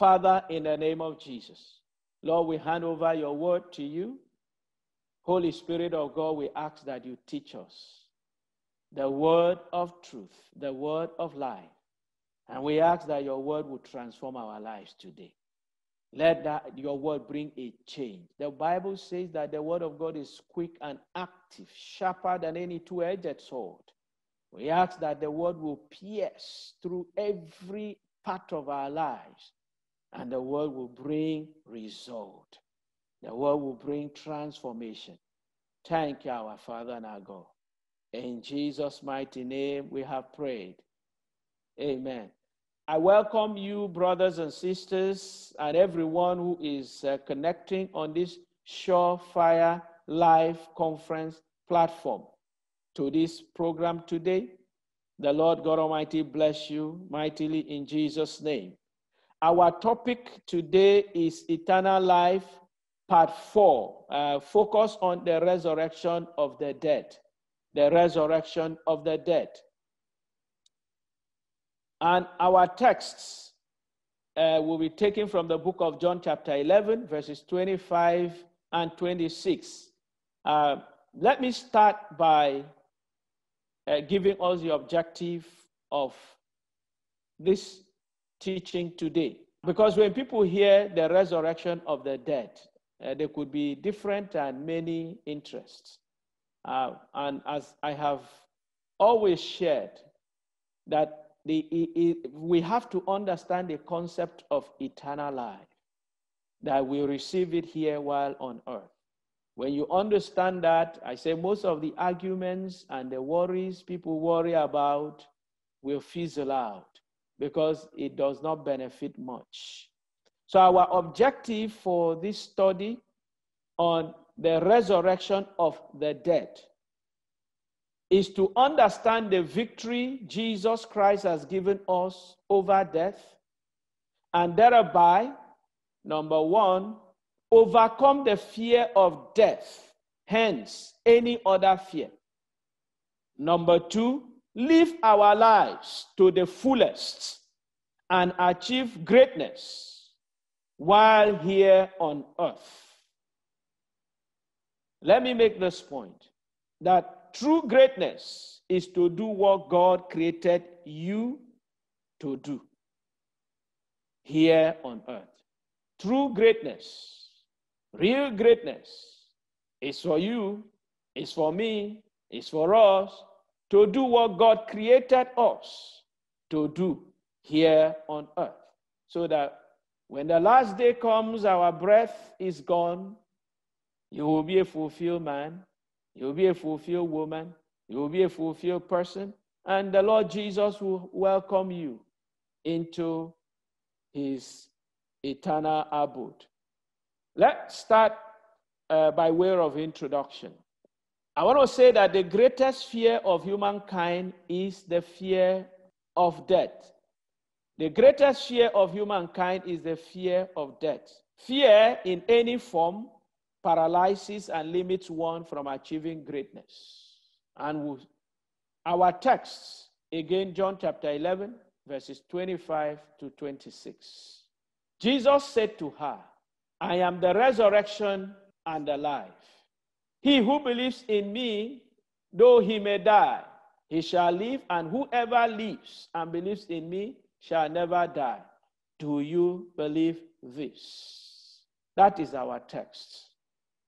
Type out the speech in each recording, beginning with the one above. Father, in the name of Jesus, Lord, we hand over your word to you. Holy Spirit of God, we ask that you teach us the word of truth, the word of life. And we ask that your word will transform our lives today. Let that your word bring a change. The Bible says that the word of God is quick and active, sharper than any two-edged sword. We ask that the word will pierce through every part of our lives, and the word will bring result. The word will bring transformation. Thank you, our Father and our God. In Jesus' mighty name we have prayed. Amen. I welcome you, brothers and sisters, and everyone who is connecting on this Surefire Live Conference platform to this program today. The Lord God Almighty bless you mightily in Jesus' name. Our topic today is Eternal Life, Part 4. Focus on the resurrection of the dead. The resurrection of the dead. And our texts will be taken from the book of John chapter 11, verses 25 and 26. Let me start by giving us the objective of this teaching today. Because when people hear the resurrection of the dead, there could be different and many interests. And as I have always shared, that we have to understand the concept of eternal life, that we receive it here while on earth. When you understand that, I say most of the arguments and the worries people worry about will fizzle out because it does not benefit much. So our objective for this study on the resurrection of the dead is to understand the victory Jesus Christ has given us over death, and thereby, number one, overcome the fear of death, hence any other fear. Number two, live our lives to the fullest and achieve greatness while here on earth. Let me make this point, that true greatness is to do what God created you to do here on earth. True greatness, real greatness, is for you, is for me, is for us to do what God created us to do here on earth. So that when the last day comes, our breath is gone, you will be a fulfilled man. You will be a fulfilled woman. You will be a fulfilled person. And the Lord Jesus will welcome you into his eternal abode. Let's start by way of introduction. I want to say that the greatest fear of humankind is the fear of death. The greatest fear of humankind is the fear of death. Fear in any form paralyzes and limits one from achieving greatness. And our texts, again, John chapter 11, verses 25 to 26. Jesus said to her, I am the resurrection and the life. He who believes in me, though he may die, he shall live, and whoever lives and believes in me shall never die. Do you believe this? That is our text.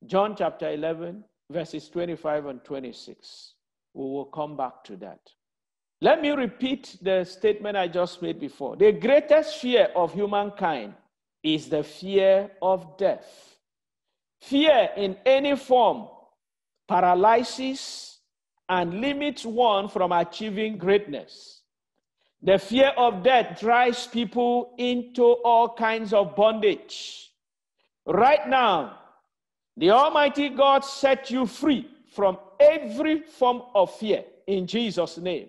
John chapter 11, verses 25 and 26. We will come back to that. Let me repeat the statement I just made before. The greatest fear of humankind is the fear of death. Fear in any form paralyzes and limits one from achieving greatness. The fear of death drives people into all kinds of bondage. Right now, the Almighty God set you free from every form of fear in Jesus' name.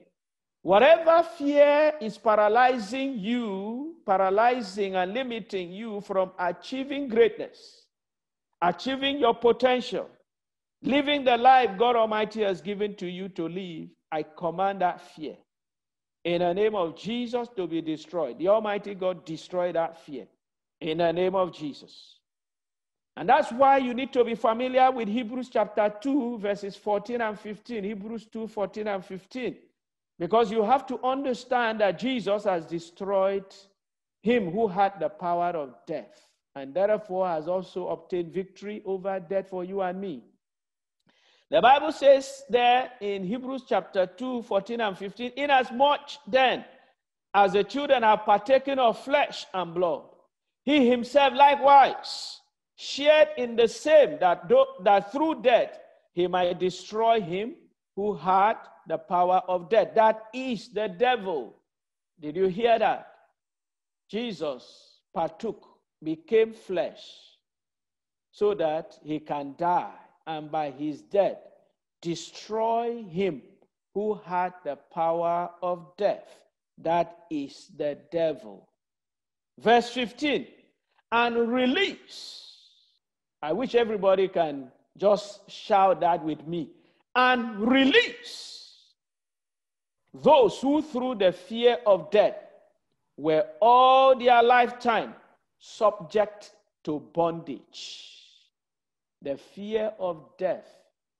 Whatever fear is paralyzing and limiting you from achieving greatness, achieving your potential, living the life God Almighty has given to you to live, I command that fear in the name of Jesus to be destroyed. The Almighty God destroy that fear in the name of Jesus. And that's why you need to be familiar with Hebrews chapter 2, verses 14 and 15. Hebrews 2, 14 and 15. Because you have to understand that Jesus has destroyed him who had the power of death, and therefore has also obtained victory over death for you and me. The Bible says there in Hebrews chapter 2, 14 and 15, inasmuch then as the children are partaken of flesh and blood, he himself likewise shared in the same, that through death he might destroy him who had the power of death. That is the devil. Did you hear that? Jesus partook, became flesh, so that he can die, and by his death destroy him who had the power of death. That is the devil. Verse 15, and release. I wish everybody can just shout that with me. And release those who through the fear of death were all their lifetime subject to bondage. The fear of death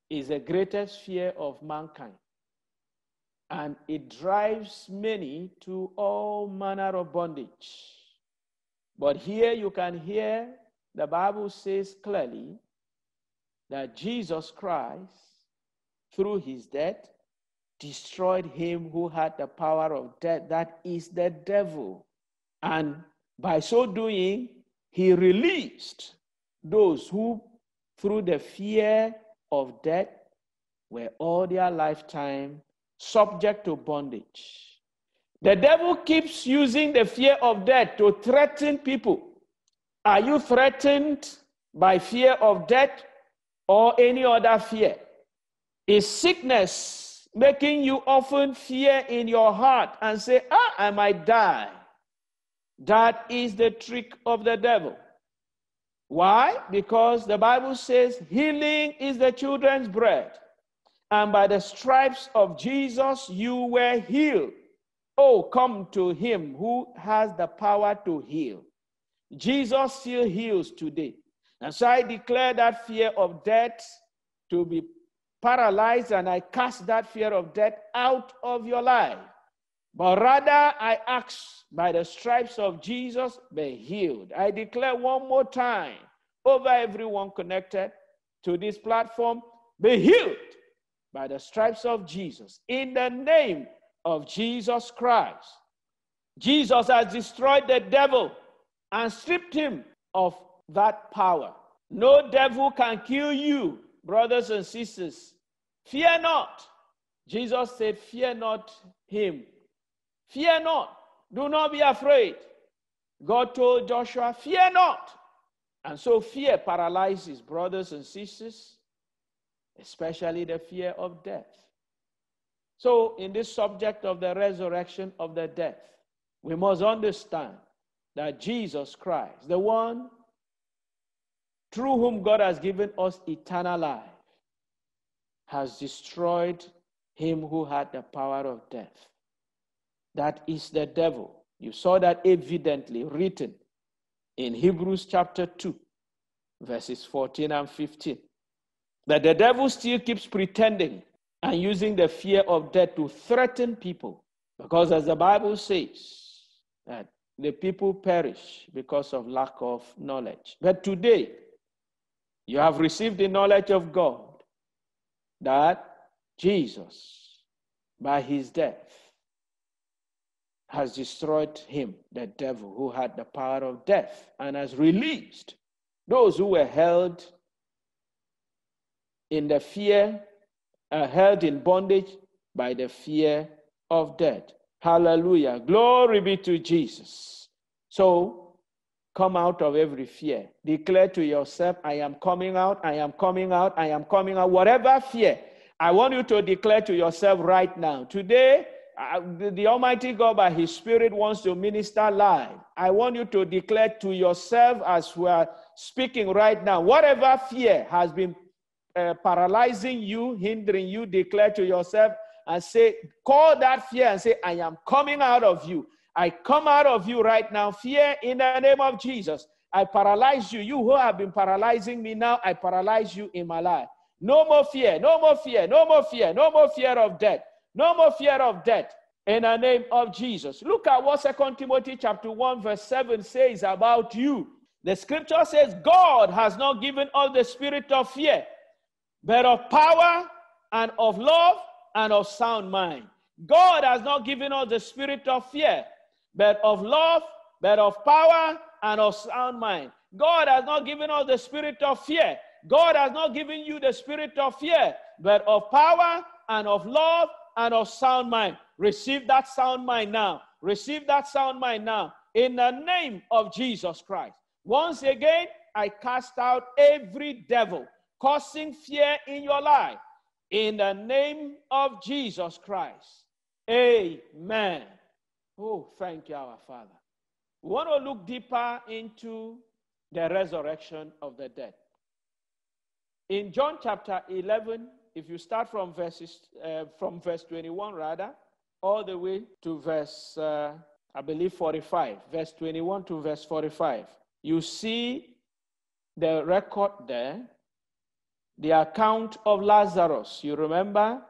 is the greatest fear of mankind, and it drives many to all manner of bondage. But here you can hear the Bible says clearly that Jesus Christ, through his death, destroyed him who had the power of death. That is the devil. And by so doing, he released those who, through the fear of death, were all their lifetime subject to bondage. The devil keeps using the fear of death to threaten people. Are you threatened by fear of death or any other fear? Is sickness making you often fear in your heart and say, I might die? That is the trick of the devil. Why? Because the Bible says healing is the children's bread, and by the stripes of Jesus you were healed. Oh, come to him who has the power to heal. Jesus still heals today. And so I declare that fear of death to be paralyzed, and I cast that fear of death out of your life. But rather, I ask, by the stripes of Jesus, be healed. I declare one more time over everyone connected to this platform, be healed by the stripes of Jesus. In the name of Jesus Christ. Jesus has destroyed the devil and stripped him of that power. No devil can kill you, brothers and sisters. Fear not. Jesus said, fear not him. Fear not. Do not be afraid. God told Joshua, fear not. And so fear paralyzes, brothers and sisters, especially the fear of death. So in this subject of the resurrection of the death, we must understand that Jesus Christ, the one through whom God has given us eternal life, has destroyed him who had the power of death. That is the devil. You saw that evidently written in Hebrews chapter 2, verses 14 and 15. That the devil still keeps pretending and using the fear of death to threaten people. Because as the Bible says, that the people perish because of lack of knowledge. But today, you have received the knowledge of God, that Jesus, by his death, has destroyed him, the devil, who had the power of death, and has released those who were held in the fear, held in bondage by the fear of death. Hallelujah. Glory be to Jesus. So, come out of every fear. Declare to yourself, I am coming out, I am coming out, I am coming out. Whatever fear, I want you to declare to yourself right now. Today, the Almighty God by His Spirit wants to minister live. I want you to declare to yourself as we are speaking right now, whatever fear has been paralyzing you, hindering you, declare to yourself, and say, call that fear and say, I am coming out of you. I come out of you right now, fear, in the name of Jesus. I paralyze you. You who have been paralyzing me now, I paralyze you in my life. No more fear, no more fear, no more fear, no more fear of death, no more fear of death in the name of Jesus. Look at what 2 Timothy chapter 1 verse 7 says about you. The scripture says, God has not given us the spirit of fear, but of power and of love and of sound mind. God has not given us the spirit of fear, but of love, but of power and of sound mind. God has not given us the spirit of fear. God has not given you the spirit of fear, but of power and of love and of sound mind. Receive that sound mind now. Receive that sound mind now in the name of Jesus Christ. Once again, I cast out every devil causing fear in your life in the name of Jesus Christ. Amen. Oh, thank you, our Father. We want to look deeper into the resurrection of the dead. In John chapter 11, if you start from verse 21 rather, all the way to verse, I believe 45, verse 21 to verse 45, you see the record there, the account of Lazarus. You remember?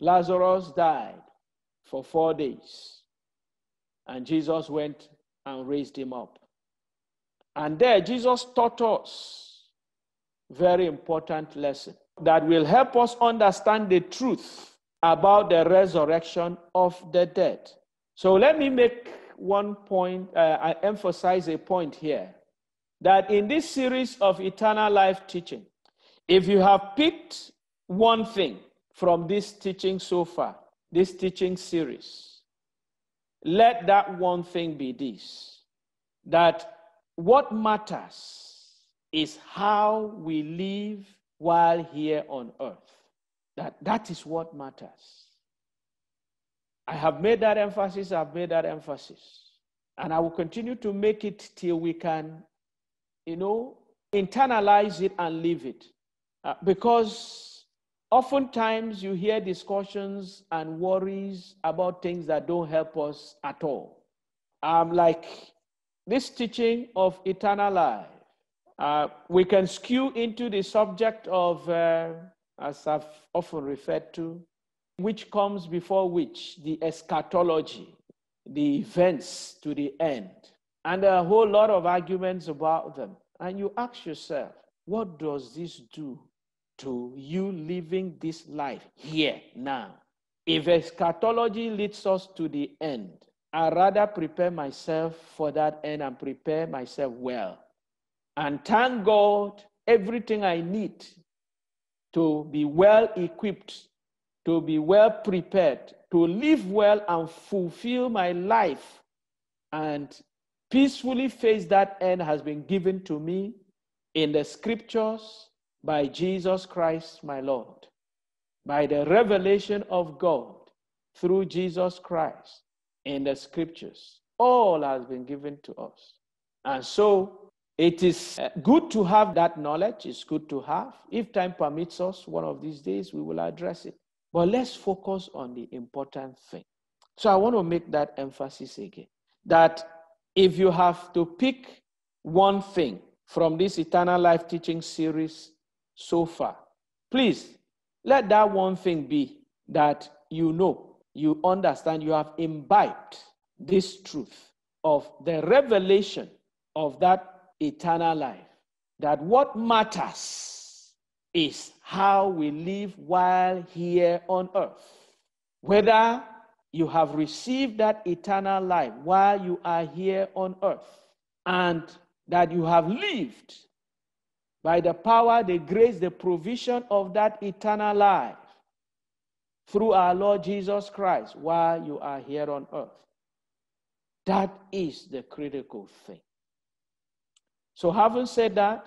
Lazarus died for 4 days. And Jesus went and raised him up. And there Jesus taught us a very important lesson that will help us understand the truth about the resurrection of the dead. So let me make one point, I emphasize a point here, that in this series of eternal life teaching, if you have picked one thing from this teaching so far, this teaching series, let that one thing be this, that what matters is how we live while here on earth. That is what matters. I have made that emphasis, I've made that emphasis. And I will continue to make it till we can, internalize it and live it. Because oftentimes you hear discussions and worries about things that don't help us at all. Like this teaching of eternal life, we can skew into the subject of, as I've often referred to, which comes before which, the eschatology, the events to the end, and a whole lot of arguments about them. And you ask yourself, what does this do to you living this life here now? If eschatology leads us to the end, I'd rather prepare myself for that end and prepare myself well. And thank God, everything I need to be well equipped, to be well prepared, to live well and fulfill my life and peacefully face that end has been given to me in the scriptures by Jesus Christ, my Lord, by the revelation of God through Jesus Christ in the scriptures. All has been given to us. And so it is good to have that knowledge. It's good to have. If time permits us, one of these days we will address it. But let's focus on the important thing. So I want to make that emphasis again, that if you have to pick one thing from this eternal life teaching series so far, please let that one thing be that you understand, you have imbibed this truth of the revelation of that eternal life, that what matters is how we live while here on earth. Whether you have received that eternal life while you are here on earth, and that you have lived by the power, the grace, the provision of that eternal life through our Lord Jesus Christ while you are here on earth. That is the critical thing. So having said that,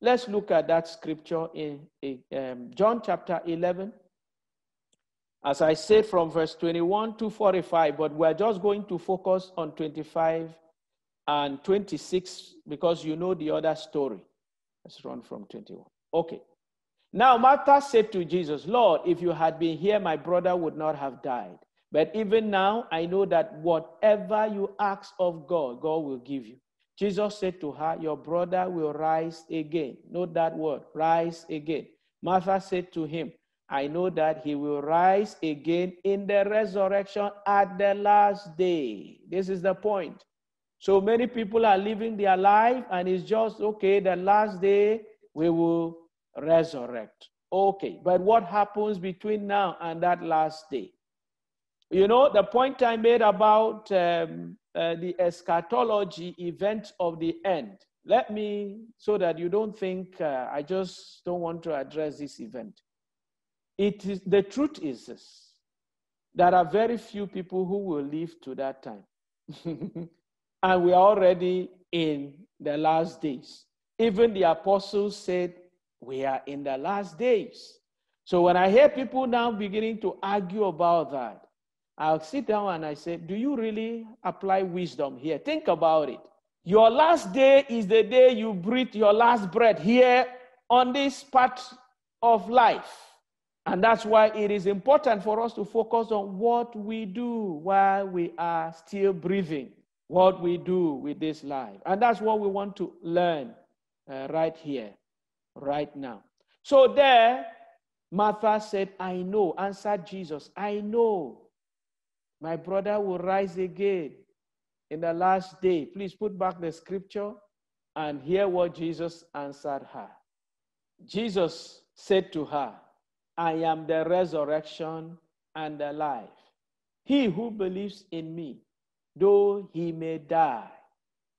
let's look at that scripture in John chapter 11. As I said, from verse 21 to 45, but we're just going to focus on 25 and 26, because you know the other story. Let's run from 21. Okay. Now Martha said to Jesus, Lord, if you had been here, my brother would not have died. But even now, I know that whatever you ask of God, God will give you. Jesus said to her, your brother will rise again. Note that word, rise again. Martha said to him, I know that he will rise again in the resurrection at the last day. This is the point. So many people are living their life and it's just, okay, the last day we will resurrect. Okay, but what happens between now and that last day? You know, the point I made about the eschatology event of the end. Let me, so that you don't think, I just don't want to address this event. It is, the truth is this, there are very few people who will live to that time. And we are already in the last days. Even the apostles said, we are in the last days. So when I hear people now beginning to argue about that, I'll sit down and I say, do you really apply wisdom here? Think about it. Your last day is the day you breathe your last breath here on this part of life. And that's why it is important for us to focus on what we do while we are still breathing, what we do with this life. And that's what we want to learn right here, right now. So there, Martha said, I know, answered Jesus, I know. My brother will rise again in the last day. Please put back the scripture and hear what Jesus answered her. Jesus said to her, I am the resurrection and the life. He who believes in me, though he may die,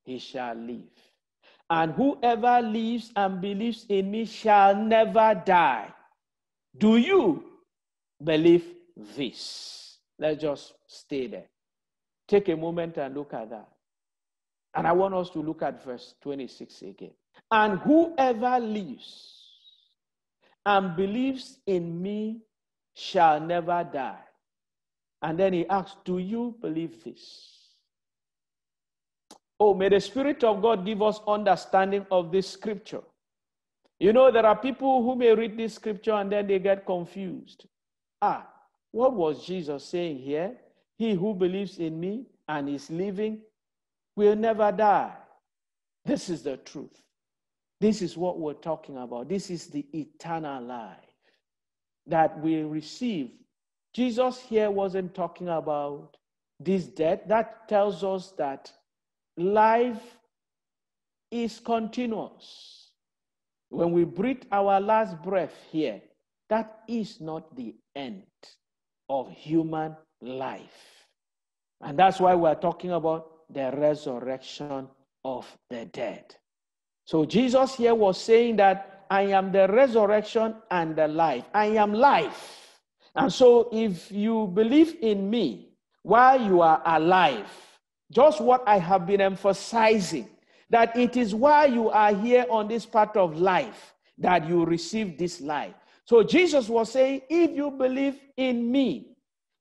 he shall live. And whoever lives and believes in me shall never die. Do you believe this? Let's just stay there. Take a moment and look at that. And I want us to look at verse 26 again. And whoever lives and believes in me shall never die. And then he asks, do you believe this? Oh, may the Spirit of God give us understanding of this scripture. You know, there are people who may read this scripture and then they get confused. What was Jesus saying here? He who believes in me and is living will never die. This is the truth. This is what we're talking about. This is the eternal life that we receive. Jesus here wasn't talking about this death. That tells us that life is continuous. When we breathe our last breath here, that is not the end of human life. And that's why we're talking about the resurrection of the dead. So Jesus here was saying that I am the resurrection and the life. I am life. And so if you believe in me while you are alive, just what I have been emphasizing, that it is while you are here on this part of life that you receive this life. So Jesus was saying, if you believe in me,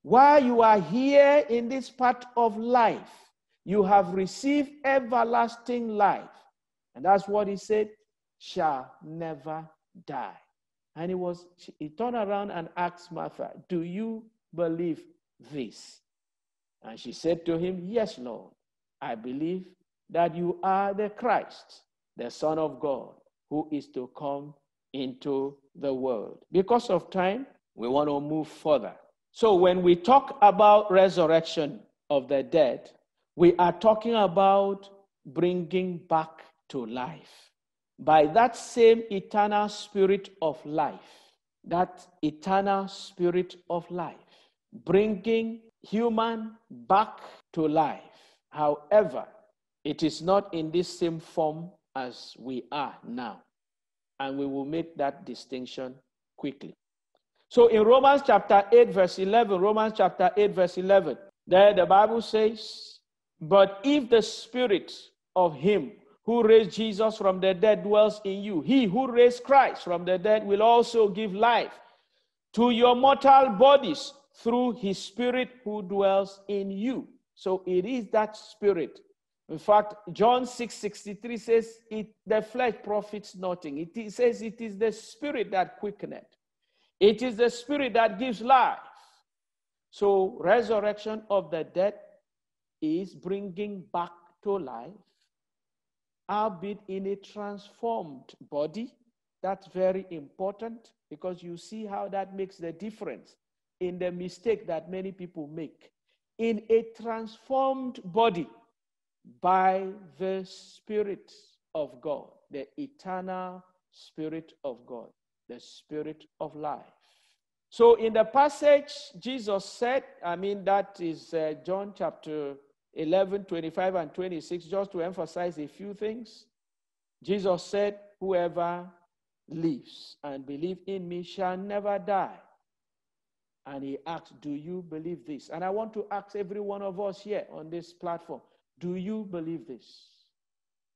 while you are here in this part of life, you have received everlasting life. And that's what he said, shall never die. And he turned around and asked Martha, do you believe this? And she said to him, yes, Lord, I believe that you are the Christ, the Son of God, who is to come into the world. Because of time, we want to move further. So when we talk about resurrection of the dead, we are talking about bringing back to life. By that same eternal spirit of life, that eternal spirit of life, bringing human back to life. However, it is not in this same form as we are now. And we will make that distinction quickly. So in Romans chapter 8, verse 11, there the Bible says, but if the spirit of him who raised Jesus from the dead dwells in you, he who raised Christ from the dead will also give life to your mortal bodies through his spirit who dwells in you. So it is that spirit. In fact, John 6:63 says, the flesh profits nothing. It says it is the spirit that quickeneth. It is the spirit that gives life. So resurrection of the dead is bringing back to life albeit in a transformed body. That's very important, because you see how that makes the difference in the mistake that many people make. In a transformed body by the Spirit of God, the eternal Spirit of God, the Spirit of life. So in the passage, Jesus said, that is John chapter 11, 25 and 26, just to emphasize a few things. Jesus said, whoever lives and believes in me shall never die. And he asked, do you believe this? And I want to ask every one of us here on this platform, do you believe this?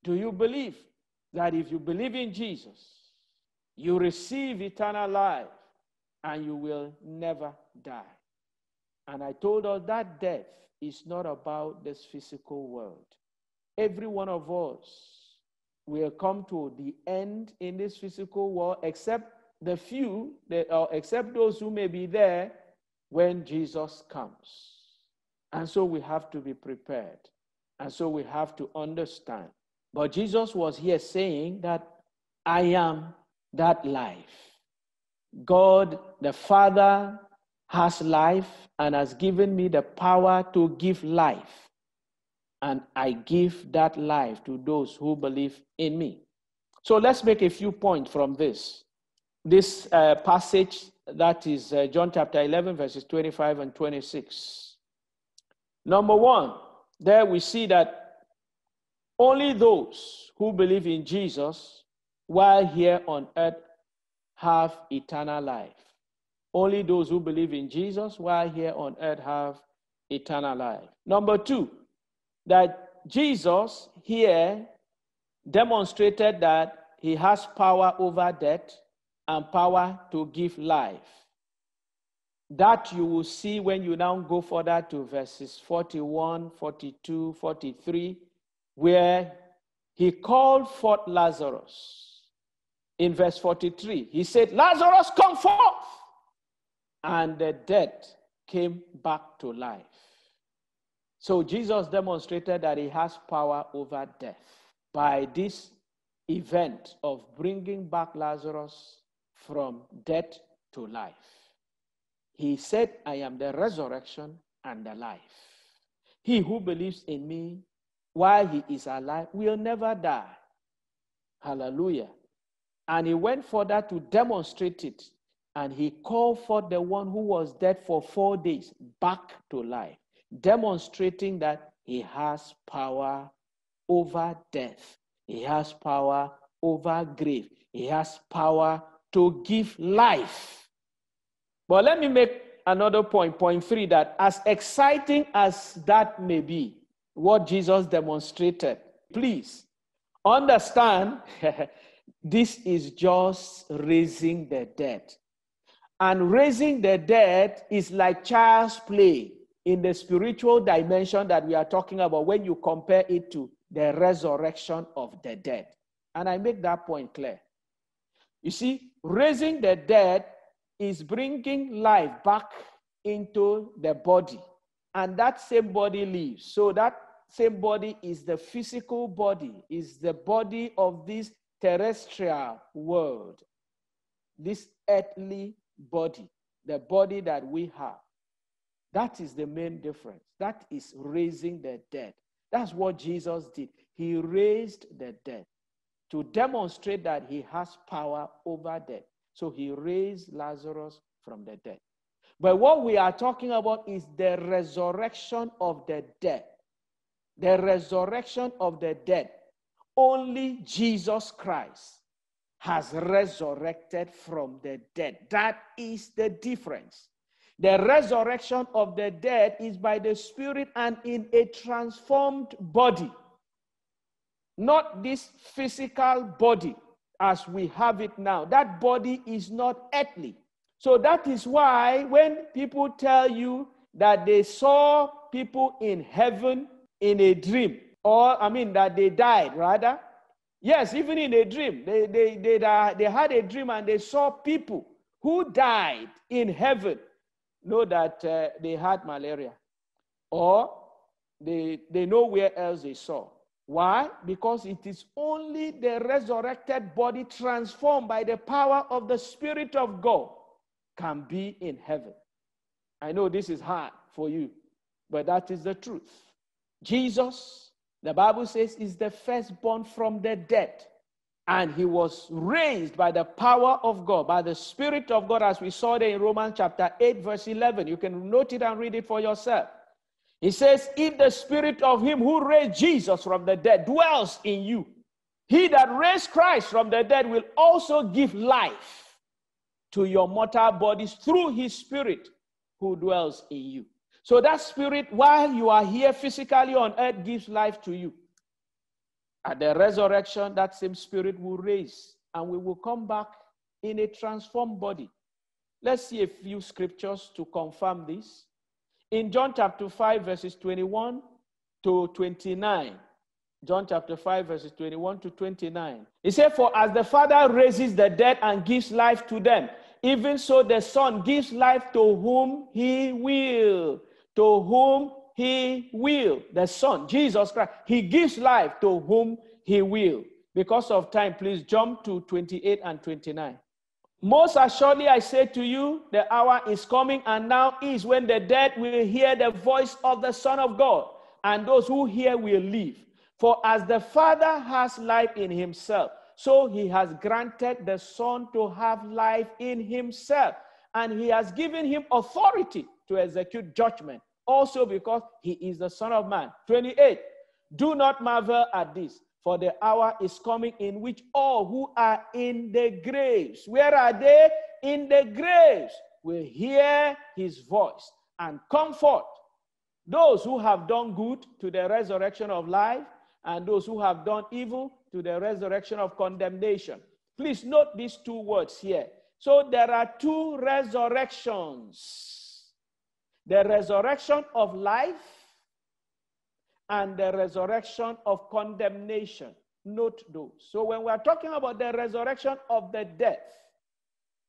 Do you believe that if you believe in Jesus, you receive eternal life and you will never die? And I told us that death is not about this physical world. Every one of us will come to the end in this physical world, except the few, except those who may be there when Jesus comes. And so we have to be prepared. And so we have to understand. But Jesus was here saying that I am that life. God the Father has life and has given me the power to give life. And I give that life to those who believe in me. So let's make a few points from this. This passage, that is John chapter 11, verses 25 and 26. Number one, there we see that only those who believe in Jesus while here on earth have eternal life. Only those who believe in Jesus while here on earth have eternal life. Number two, that Jesus here demonstrated that he has power over death and power to give life. That you will see when you now go further to verses 41, 42, 43, where he called forth Lazarus. In verse 43, he said, Lazarus, come forth! And the dead came back to life. So Jesus demonstrated that he has power over death by this event of bringing back Lazarus from death to life. He said, I am the resurrection and the life. He who believes in me while he is alive will never die. Hallelujah. And he went further to demonstrate it. And he called forth the one who was dead for 4 days back to life, demonstrating that he has power over death. He has power over grave. He has power to give life. But let me make another point, point three, that as exciting as that may be, what Jesus demonstrated, please understand this is just raising the dead. And raising the dead is like child's play in the spiritual dimension that we are talking about when you compare it to the resurrection of the dead. And I make that point clear. You see, raising the dead is bringing life back into the body. And that same body lives. So that same body is the physical body, is the body of this terrestrial world, this earthly body, the body that we have. That is the main difference. That is raising the dead. That's what Jesus did. He raised the dead to demonstrate that he has power over death. So he raised Lazarus from the dead. But what we are talking about is the resurrection of the dead. The resurrection of the dead. Only Jesus Christ has resurrected from the dead. That is the difference. The resurrection of the dead is by the Spirit and in a transformed body. Not this physical body as we have it now. That body is not earthly. So that is why when people tell you that they saw people in heaven in a dream, or that they died rather, yes, even in a dream, they had a dream and they saw people who died in heaven, know that they had malaria, or they know where else they saw. Why? Because it is only the resurrected body transformed by the power of the Spirit of God can be in heaven. I know this is hard for you, but that is the truth. Jesus, the Bible says, is the firstborn from the dead. And he was raised by the power of God, by the Spirit of God, as we saw there in Romans chapter 8, verse 11. You can note it and read it for yourself. He says, if the Spirit of him who raised Jesus from the dead dwells in you, he that raised Christ from the dead will also give life to your mortal bodies through his Spirit who dwells in you. So that Spirit, while you are here physically on earth, gives life to you. At the resurrection, that same Spirit will raise, and we will come back in a transformed body. Let's see a few scriptures to confirm this. In John chapter 5, verses 21 to 29, John chapter 5, verses 21 to 29, it says, for as the Father raises the dead and gives life to them, even so the Son gives life to whom he will, to whom he will. The Son, Jesus Christ, he gives life to whom he will. Because of time, please jump to 28 and 29. Most assuredly, I say to you, the hour is coming and now is when the dead will hear the voice of the Son of God, and those who hear will live. For as the Father has life in himself, so he has granted the Son to have life in himself, and he has given him authority to execute judgment, also because he is the Son of Man. 28, do not marvel at this, for the hour is coming in which all who are in the graves, where are they? In the graves, will hear his voice and come forth. Those who have done good to the resurrection of life, and those who have done evil to the resurrection of condemnation. Please note these two words here. So there are two resurrections. The resurrection of life and the resurrection of condemnation. Note those. So when we are talking about the resurrection of the death,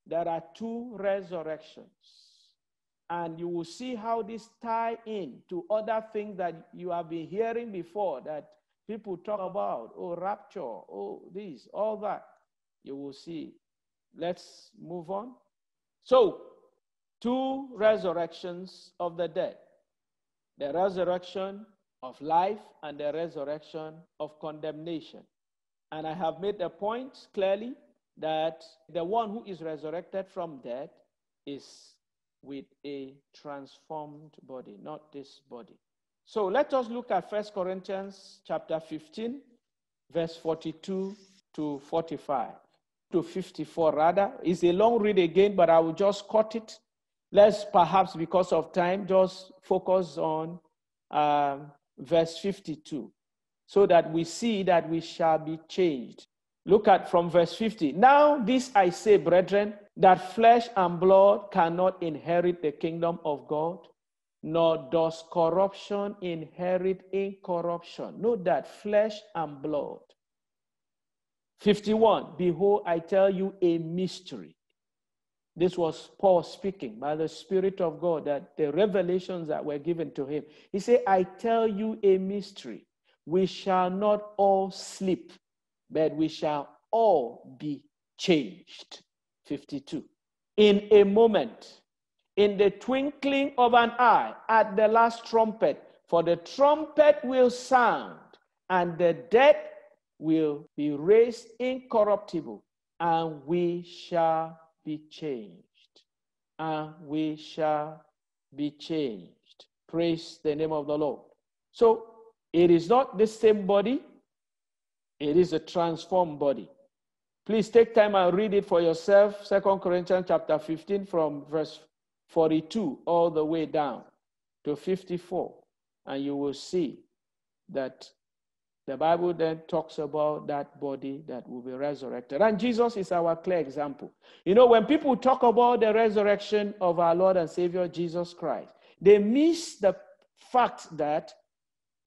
there are two resurrections. And you will see how this ties in to other things that you have been hearing before that people talk about. Oh, rapture. Oh, this, all that. You will see. Let's move on. So, two resurrections of the dead, the resurrection of life and the resurrection of condemnation. And I have made the point clearly that the one who is resurrected from death is with a transformed body, not this body. So let us look at 1 Corinthians chapter 15, verse 42 to 45, to 54 rather. It's a long read again, but I will just cut it. Let's perhaps, because of time, just focus on verse 52, so that we see that we shall be changed. Look at from verse 50. Now this I say, brethren, that flesh and blood cannot inherit the kingdom of God, nor does corruption inherit incorruption. Note that, flesh and blood. 51, behold, I tell you a mystery. This was Paul speaking by the Spirit of God, that the revelations that were given to him. He said, I tell you a mystery. We shall not all sleep, but we shall all be changed. 52. In a moment, in the twinkling of an eye, at the last trumpet, for the trumpet will sound, and the dead will be raised incorruptible, and we shall be changed, and we shall be changed. Praise the name of the Lord. So it is not the same body, it is a transformed body. Please take time and read it for yourself. 2 Corinthians chapter 15 from verse 42 all the way down to 54, and you will see that the Bible then talks about that body that will be resurrected. And Jesus is our clear example. You know, when people talk about the resurrection of our Lord and Savior Jesus Christ, they miss the fact that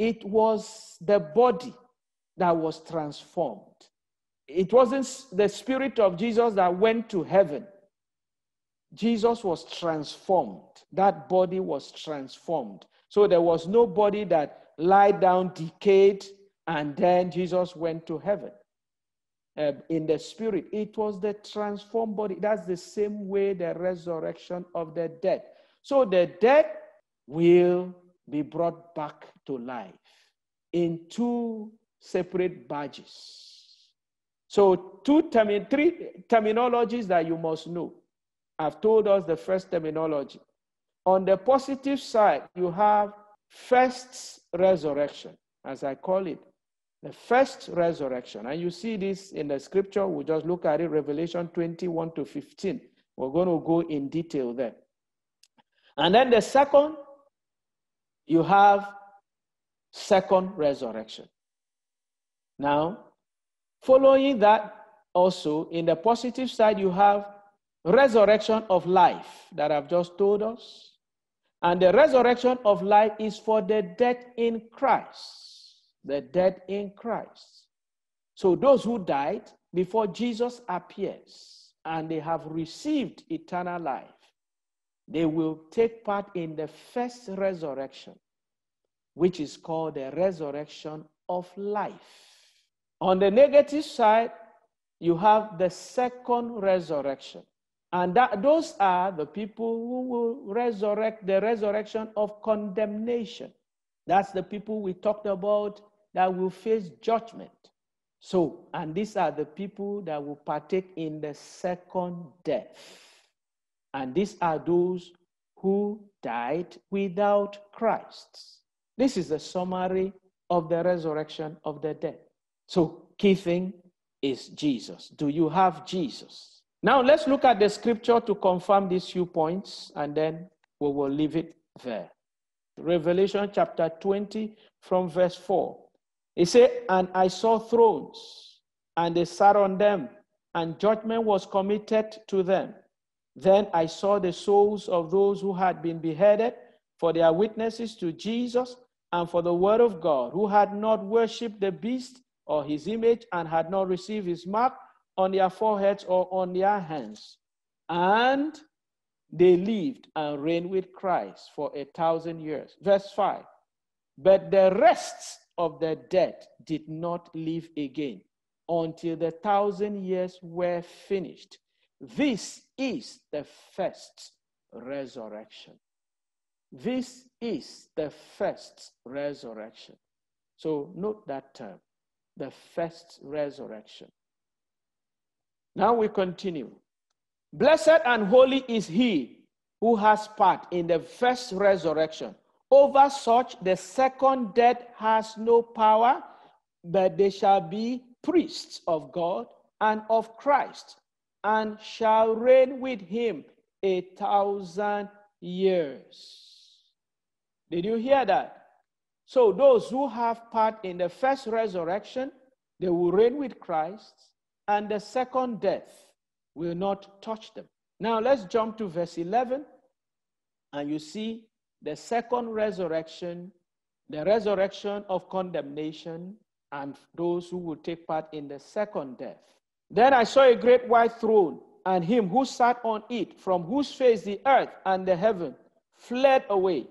it was the body that was transformed. It wasn't the Spirit of Jesus that went to heaven. Jesus was transformed. That body was transformed. So there was no body that lied down, decayed, And then Jesus went to heaven in the spirit. It was the transformed body. That's the same way the resurrection of the dead. So the dead will be brought back to life in two separate badges. So three terminologies that you must know. I've told us the first terminology. On the positive side, you have first resurrection, as I call it. The first resurrection. And you see this in the scripture. We'll just look at it, Revelation 21 to 15. We're going to go in detail there. And then the second, you have second resurrection. Now, following that also, in the positive side, you have resurrection of life that I've just told us. And the resurrection of life is for the dead in Christ. The dead in Christ. So those who died before Jesus appears and they have received eternal life, they will take part in the first resurrection, which is called the resurrection of life. On the negative side, you have the second resurrection. And those are the people who will resurrect, the resurrection of condemnation. That's the people we talked about that will face judgment. So, and these are the people that will partake in the second death. And these are those who died without Christ. This is the summary of the resurrection of the dead. So, key thing is Jesus. Do you have Jesus? Now, let's look at the scripture to confirm these few points, and then we will leave it there. Revelation chapter 20 from verse 4. It says, "And I saw thrones, and they sat on them, and judgment was committed to them. Then I saw the souls of those who had been beheaded for their witnesses to Jesus and for the word of God, who had not worshipped the beast or his image and had not received his mark on their foreheads or on their hands. And they lived and reigned with Christ for 1,000 years. Verse 5, but the rest of the dead did not live again until the 1,000 years were finished. This is the first resurrection." This is the first resurrection. So note that term, the first resurrection. Now we continue. "Blessed and holy is he who has part in the first resurrection. Over such the second death has no power, but they shall be priests of God and of Christ, and shall reign with him 1,000 years. Did you hear that? So those who have part in the first resurrection, they will reign with Christ, and the second death will not touch them. Now let's jump to verse 11, and you see the second resurrection, the resurrection of condemnation, and those who will take part in the second death. "Then I saw a great white throne, and him who sat on it, from whose face the earth and the heaven fled away,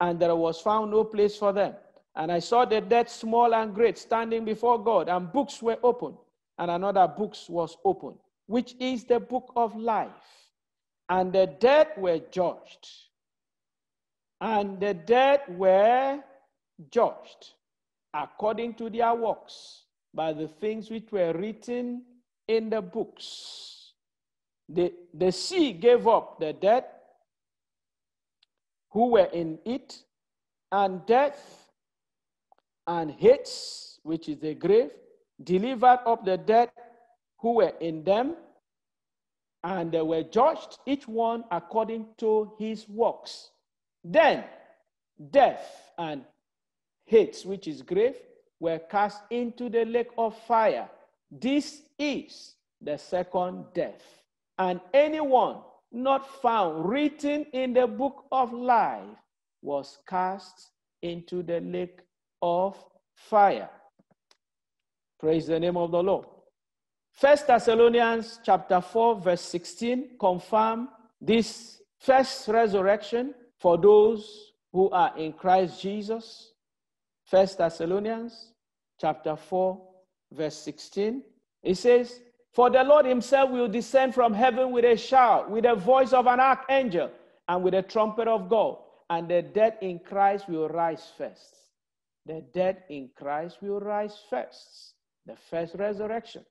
and there was found no place for them. And I saw the dead, small and great, standing before God, and books were opened. And another book was opened, which is the book of life. And the dead were judged. According to their works, by the things which were written in the books. The sea gave up the dead who were in it, and death and Hades, which is the grave, delivered up the dead who were in them, and they were judged, each one according to his works. Then death and Hades, which is grave, were cast into the lake of fire. This is the second death. And anyone not found written in the book of life was cast into the lake of fire." Praise the name of the Lord. 1 Thessalonians chapter 4, verse 16, confirm this first resurrection for those who are in Christ Jesus. 1 Thessalonians chapter 4, verse 16. It says, "For the Lord himself will descend from heaven with a shout, with the voice of an archangel, and with the trumpet of God, and the dead in Christ will rise first." The dead in Christ will rise first. The first resurrection.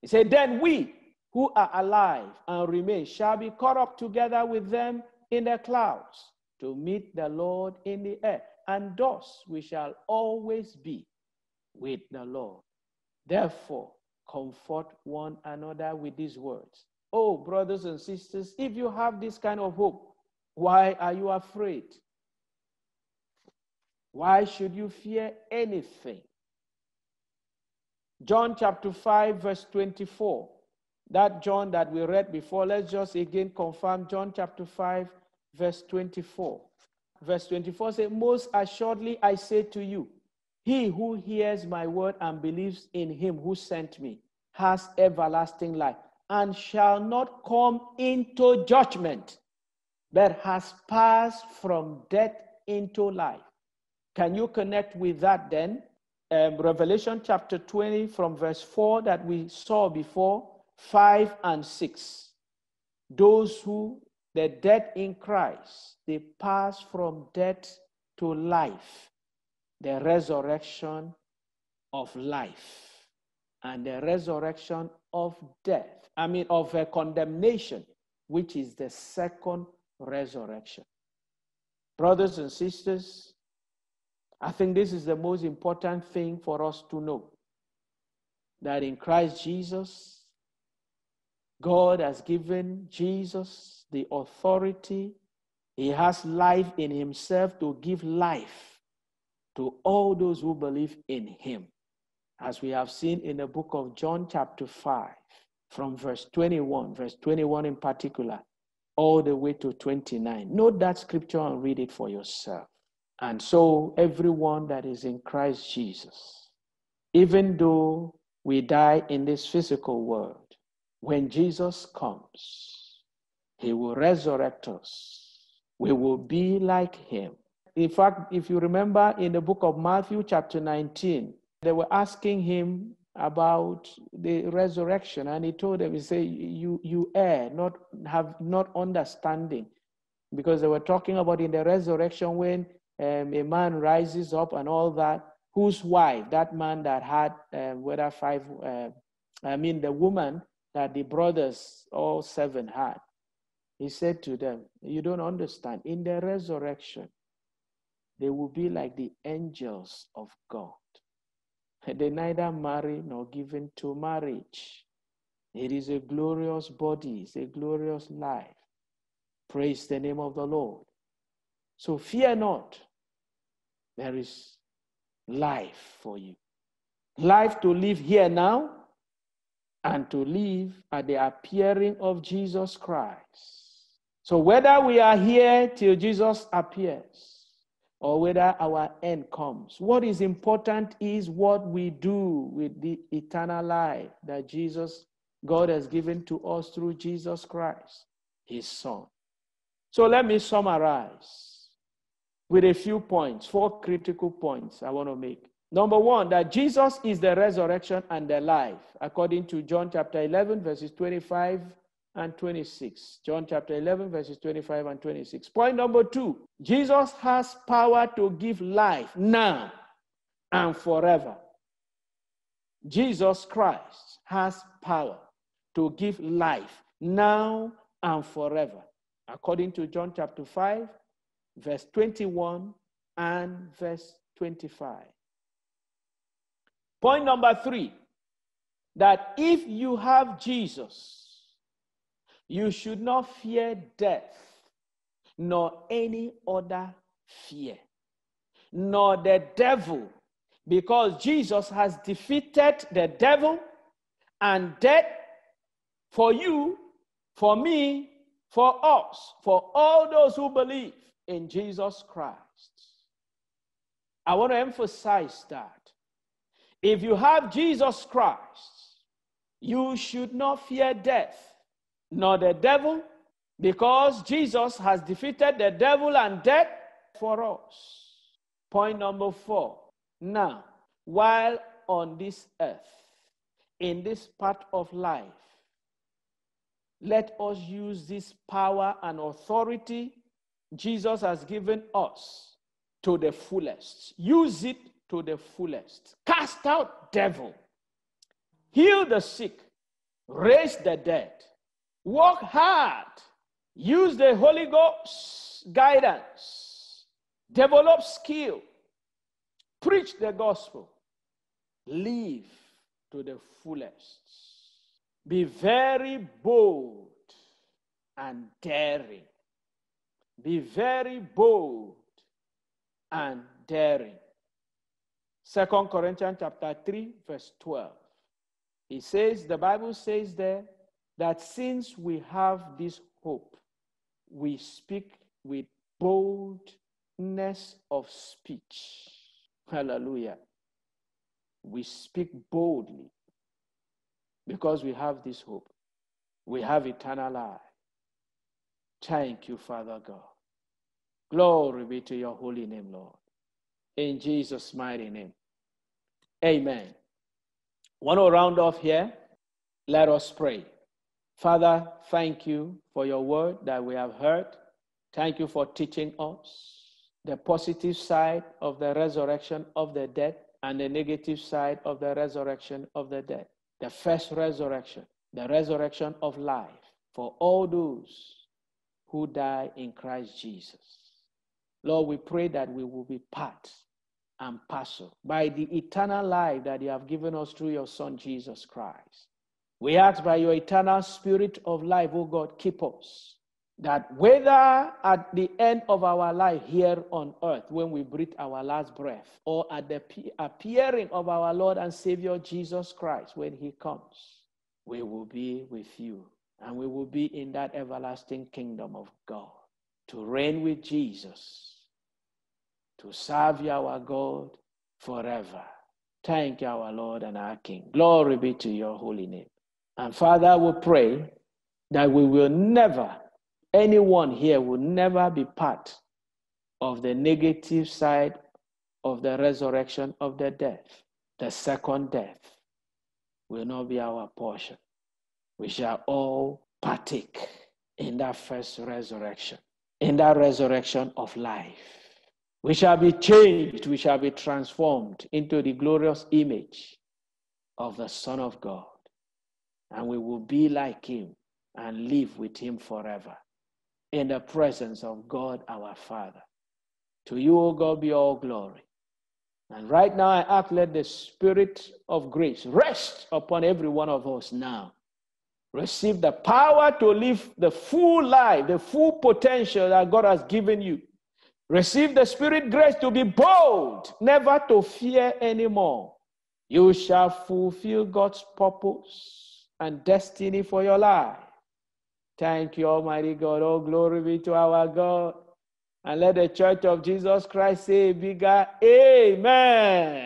He said, "Then we who are alive and remain shall be caught up together with them in the clouds to meet the Lord in the air. And thus we shall always be with the Lord. Therefore, comfort one another with these words." Oh, brothers and sisters, if you have this kind of hope, why are you afraid? Why should you fear anything? John chapter 5, verse 24. That John that we read before, let's just again confirm John chapter 5, verse 24. Verse 24 says, "Most assuredly I say to you, he who hears my word and believes in him who sent me has everlasting life and shall not come into judgment, but has passed from death into life." Can you connect with that then? Revelation chapter 20 from verse 4 that we saw before, 5 and 6. Those who, the dead in Christ, they pass from death to life. The resurrection of life and the resurrection of death. I mean of a condemnation, which is the second resurrection. Brothers and sisters, I think this is the most important thing for us to know, that in Christ Jesus, God has given Jesus the authority. He has life in himself to give life to all those who believe in him. As we have seen in the book of John chapter 5, from verse 21 in particular, all the way to 29. Note that scripture and read it for yourself. And so everyone that is in Christ Jesus, even though we die in this physical world, when Jesus comes, he will resurrect us. We will be like him. In fact, if you remember in the book of Matthew chapter 19, they were asking him about the resurrection, and he told them, he said, you err, have not understanding. Because they were talking about in the resurrection when a man rises up and all that, whose wife, that man that had the woman that the brothers, all 7 had. He said to them, you don't understand. In the resurrection, they will be like the angels of God. They neither marry nor given to marriage. It is a glorious body, it's a glorious life. Praise the name of the Lord. So fear not. There is life for you. Life to live here now, and to live at the appearing of Jesus Christ. So whether we are here till Jesus appears, or whether our end comes, what is important is what we do with the eternal life that God has given to us through Jesus Christ, his Son. So let me summarize with a few points, 4 critical points I want to make. Number 1, that Jesus is the resurrection and the life, according to John chapter 11, verses 25 and 26. John chapter 11, verses 25 and 26. Point number 2, Jesus has power to give life now and forever. Jesus Christ has power to give life now and forever, according to John chapter 5, verse 21 and verse 25. Point number 3, that if you have Jesus, you should not fear death, nor any other fear, nor the devil, because Jesus has defeated the devil and death for you, for me, for us, for all those who believe in Jesus Christ. I want to emphasize that. If you have Jesus Christ, you should not fear death, nor the devil, because Jesus has defeated the devil and death for us. Point number 4. Now, while on this earth, in this part of life, let us use this power and authority Jesus has given us to the fullest. Use it to the fullest. Cast out devil. Heal the sick. Raise the dead. Work hard. Use the Holy Ghost guidance. Develop skill. Preach the gospel. Live to the fullest. Be very bold and daring. Be very bold and daring. 2 Corinthians chapter 3, verse 12. It says, the Bible says there, that since we have this hope, we speak with boldness of speech. Hallelujah. We speak boldly because we have this hope. We have eternal life. Thank you, Father God. Glory be to your holy name, Lord. In Jesus' mighty name. Amen. Want to round off here? Let us pray. Father, thank you for your word that we have heard. Thank you for teaching us the positive side of the resurrection of the dead and the negative side of the resurrection of the dead. The first resurrection, the resurrection of life for all those who die in Christ Jesus. Lord, we pray that we will be part and parcel by the eternal life that you have given us through your Son, Jesus Christ. We ask by your eternal spirit of life, O God, keep us, that whether at the end of our life here on earth, when we breathe our last breath, or at the appearing of our Lord and Savior, Jesus Christ, when he comes, we will be with you. And we will be in that everlasting kingdom of God, to reign with Jesus, to serve you, our God, forever. Thank you, our Lord and our King. Glory be to your holy name. And Father, we pray that we will never, anyone here will never be part of the negative side of the resurrection of the death. The second death will not be our portion. We shall all partake in that first resurrection, in that resurrection of life. We shall be changed, we shall be transformed into the glorious image of the Son of God. And we will be like him and live with him forever in the presence of God our Father. To you, O God, be all glory. And right now I ask, let the Spirit of grace rest upon every one of us now. Receive the power to live the full life, the full potential that God has given you. Receive the Spirit grace to be bold, never to fear anymore. You shall fulfill God's purpose and destiny for your life. Thank you, Almighty God. Oh, glory be to our God. And let the Church of Jesus Christ say a bigger amen.